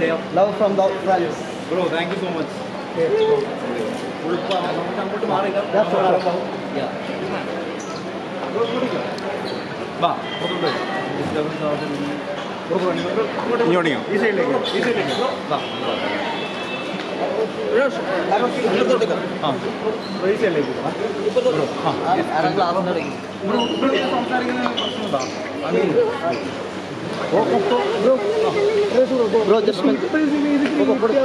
Love from the friends. Bro, thank you so much. Yes, bro. That's all about. Yeah. Bro, what is it? Ba, what is it? This level is already. Bro, what is it? Yoni. Easy, bro. Ba. Yes. I don't think you got it. Ah. Very easy, bro. Ah. Bro, this samsara is a personal ba. I mean. Bro, just make it easy. So towards the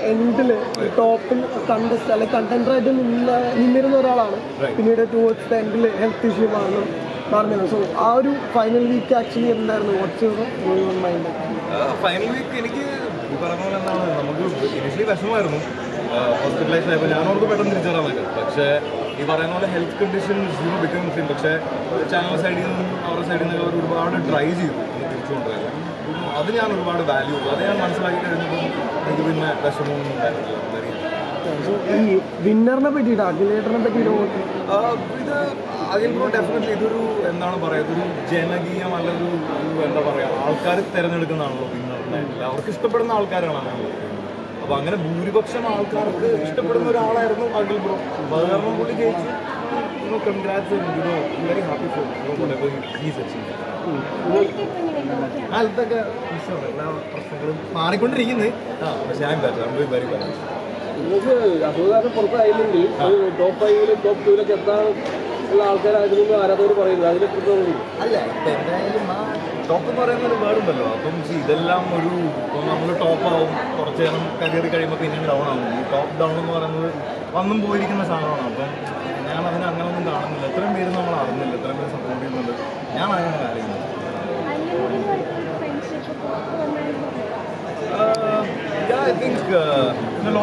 end, the top contest, like content writer, right. Towards the end, health issue. So how do final week actually what's your going on mind? Final week, initially hospitalized, but health conditions become thin. But channel side, our side, I value. Congrats and I'm very happy for whatever he's achieved. I'm doing very well. I think in a lot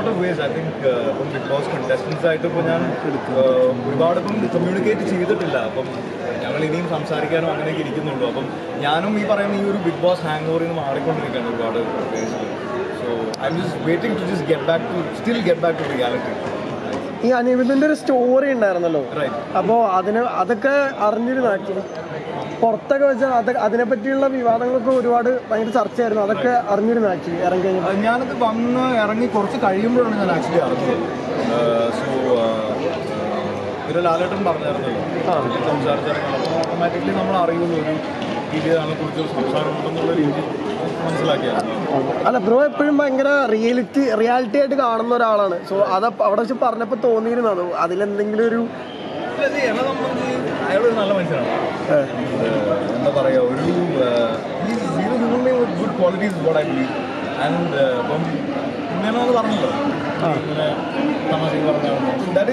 of ways, I think from Big Boss contestants, I think we communicate Big Boss hangover. So I'm just waiting to get back to reality. Yeah, there is a story in there. Right. And that is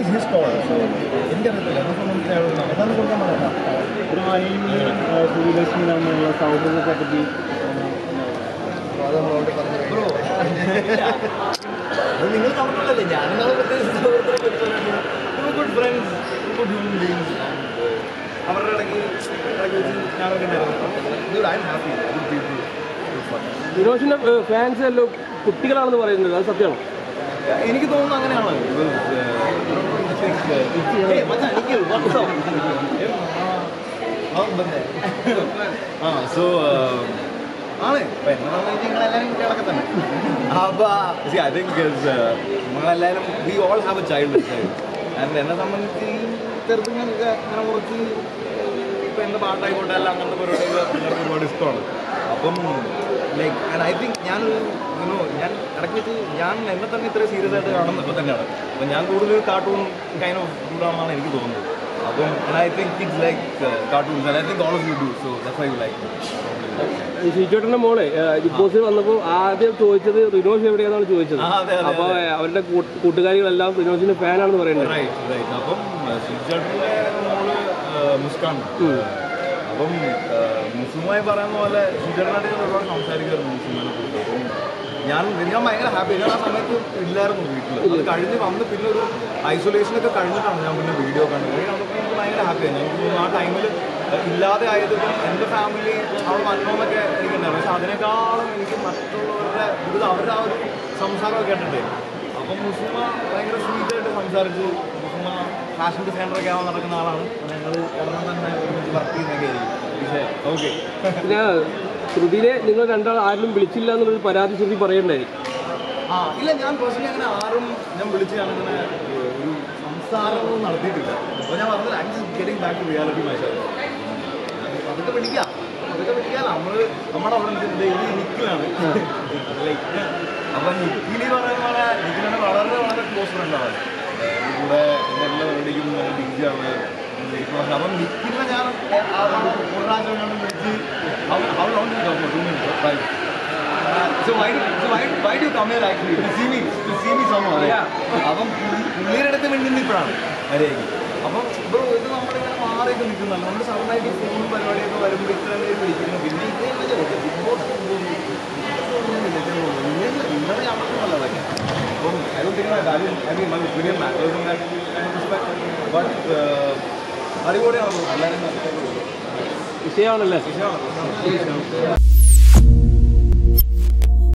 his call. So, I am happy. I think we all have a child inside. And then I think and I think kids like cartoons, and I think all of you do, so that's why you like it. ഞാൻ ഭയങ്കര ഹാപ്പിയാണ്. ആ സമയത്ത് ഇല്ലായിരുന്നു വീട്ടിൽ. അത് കഴിഞ്ഞ് വന്ന് പിന്നെ ഒരു ഐസൊലേഷനൊക്കെ കഴിഞ്ഞിട്ടാണ് ഞാൻ പിന്നെ വീഡിയോ കണ്ടത്. നമുക്ക് ഭയങ്കര ഹാപ്പിയാണ്. ആ ടൈമിൽ ഇല്ലാതെ ആയതും എൻ്റെ ഫാമിലി അവിടെ വന്നോന്നൊക്കെ എനിക്കുണ്ടായിരുന്നു. പക്ഷെ അതിനേക്കാളും എനിക്ക് മറ്റുള്ളവരുടെ ഇത് അവരുടെ ആ ഒരു സംസാരമൊക്കെ കേട്ടിട്ടേ. അപ്പം മുസ്ലിമ ഭയങ്കര സ്വീറ്റായിട്ട് സംസാരിച്ചു. മുസ്ലിമ ഫാഷൻ ഡിസൈനറൊക്കെ ആവാൻ നടക്കുന്ന ആളാണ്. ഞങ്ങൾ ഉടനെ തന്നെ വർക്ക് ചെയ്യുന്നൊക്കെ ആയിരിക്കും. പക്ഷേ ഓക്കെ, ശ്രുതിനെ നിങ്ങൾ രണ്ടാൾ ആരും വിളിച്ചില്ല എന്നുള്ളൊരു പരാതി ശ്രുതി പറയണ്ടായി. ആ ഇല്ല, ഞാൻ പേഴ്സണലി അങ്ങനെ ആരും ഞാൻ വിളിച്ച് ഞാനങ്ങനെ ഒരു സംസാരമൊന്നും നടത്തിയിട്ടില്ല. അപ്പോൾ ഞാൻ പറഞ്ഞത് I just getting back to reality myself. അതൊക്കെ പിടിക്കാം, അതൊക്കെ പിടിക്കാം. നമ്മുടെ അവിടെ നിൽക്കുകയാണ്. അപ്പം നിക്കിലി പറയുമ്പോൾ നിക്കിലാണ് വളരെ വളരെ ക്ലോസ് ഫ്രണ്ട് ആണ്. കൂടെ എല്ലാ റെഡിക്കും നല്ല ഡിഗ്രിയാണ്. അപ്പം നിക്കിലിനെ ഞാൻ ഒരാഴ്ചയാണ് വിളിച്ച് അപ്പം പുള്ളിയുടെ അടുത്ത് വേണ്ടി നിൽപ്പോഴാണ് വരെയാക്കി. അപ്പം ഇപ്പോൾ ഇത് നമ്മളിങ്ങനെ മാറിയൊക്കെ നിൽക്കുന്നതല്ല. നമ്മുടെ സൗണ്ടായിട്ട് ഫോൺ പരിപാടിയൊക്കെ വരുമ്പോൾ ഇത്രയും പേര് വിളിക്കുന്നു. പിന്നെ ഇതേ ഇന്നലെ ഞങ്ങൾക്കുള്ളതൊക്കെ അപ്പം അറിവോടെയാണ് എല്ലാവരും വിഷയമാണല്ലേ.